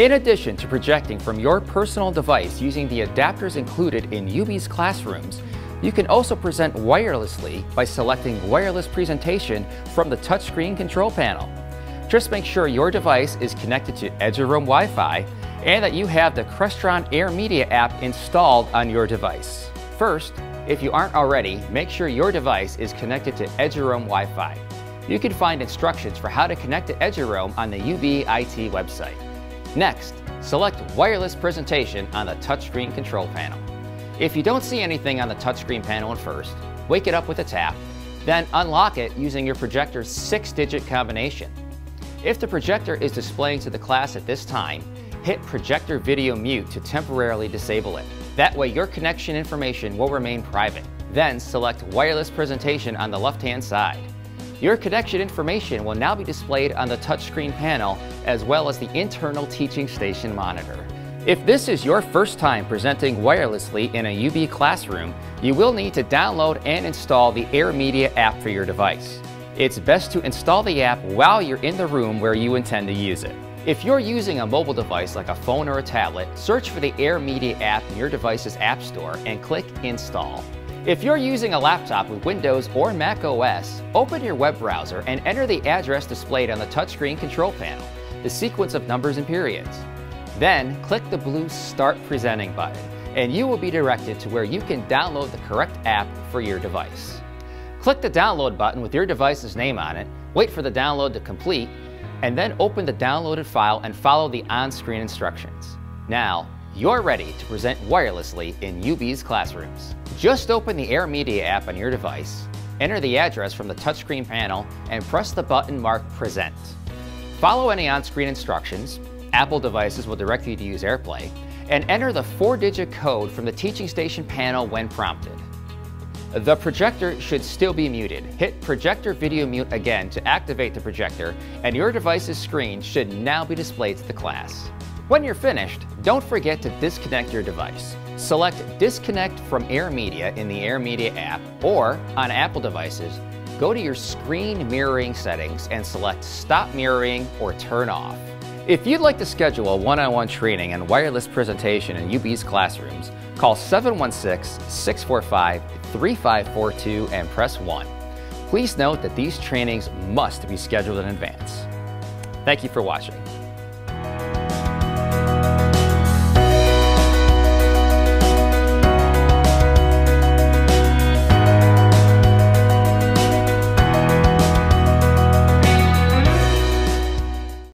In addition to projecting from your personal device using the adapters included in UB's classrooms, you can also present wirelessly by selecting Wireless Presentation from the touchscreen control panel. Just make sure your device is connected to Eduroam Wi-Fi and that you have the Crestron AirMedia app installed on your device. First, if you aren't already, make sure your device is connected to Eduroam Wi-Fi. You can find instructions for how to connect to Eduroam on the UBIT website. Next, select Wireless Presentation on the touchscreen control panel. If you don't see anything on the touchscreen panel at first, wake it up with a tap, then unlock it using your projector's 6-digit combination. If the projector is displaying to the class at this time, hit Projector Video Mute to temporarily disable it. That way your connection information will remain private. Then select Wireless Presentation on the left-hand side. Your connection information will now be displayed on the touchscreen panel as well as the internal teaching station monitor. If this is your first time presenting wirelessly in a UB classroom, you will need to download and install the AirMedia app for your device. It's best to install the app while you're in the room where you intend to use it. If you're using a mobile device like a phone or a tablet, search for the AirMedia app in your device's app store and click Install. If you're using a laptop with Windows or Mac OS, open your web browser and enter the address displayed on the touchscreen control panel, the sequence of numbers and periods. Then click the blue Start Presenting button, and you will be directed to where you can download the correct app for your device. Click the download button with your device's name on it, wait for the download to complete, and then open the downloaded file and follow the on-screen instructions. Now, you're ready to present wirelessly in UB's classrooms. Just open the AirMedia app on your device, enter the address from the touchscreen panel, and press the button marked Present. Follow any on-screen instructions. Apple devices will direct you to use AirPlay, and enter the 4-digit code from the teaching station panel when prompted. The projector should still be muted. Hit Projector Video Mute again to activate the projector, and your device's screen should now be displayed to the class. When you're finished, don't forget to disconnect your device. Select Disconnect from AirMedia in the AirMedia app, or on Apple devices, go to your screen mirroring settings and select Stop Mirroring or Turn Off. If you'd like to schedule a one-on-one training and wireless presentation in UB's classrooms, call 716-645-3542 and press 1. Please note that these trainings must be scheduled in advance. Thank you for watching.